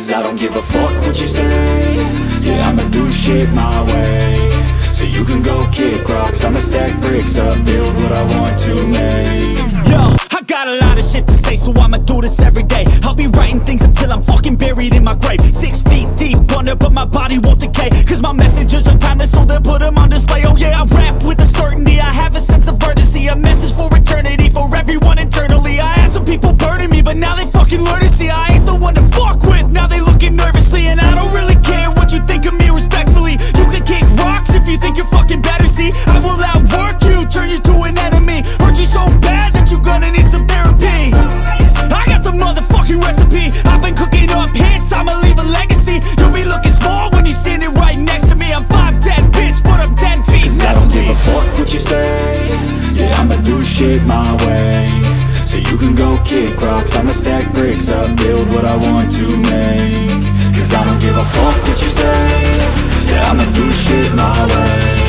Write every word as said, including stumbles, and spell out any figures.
Cause I don't give a fuck what you say. Yeah, I'ma do shit my way. So you can go kick rocks, I'ma stack bricks up, build what I want to make. Yo, I got a lot of shit to say, so I'ma do this every day. I'll be writing things until I'm fucking buried in my grave. Six feet deep under, but my body won't decay. Cause my messages are timeless, so they'll put them on display. Oh yeah, I rap with a certainty, I have a sense of urgency. A message for eternity, for everyone internally. I had some people burning me, but now they fucking learn to see I ain't the one to fuck with, now they looking nervously. And I don't really care what you think of me respectfully. You can kick rocks if you think you're fucking better, see. I will outwork you, turn you to an enemy. Hurt you so bad that you're gonna need some therapy. I got the motherfucking recipe. I've been cooking up hits, I'ma leave a legacy. You'll be looking small when you're standing right next to me. I'm five ten, bitch, but I'm ten feet. Cause I don't give a fuck what you say. Yeah, I'ma do shit my way. So you can go kick rocks, I'ma stack bricks up, build what I want to make. Cause I don't give a fuck what you say. Yeah, I'ma do shit my way.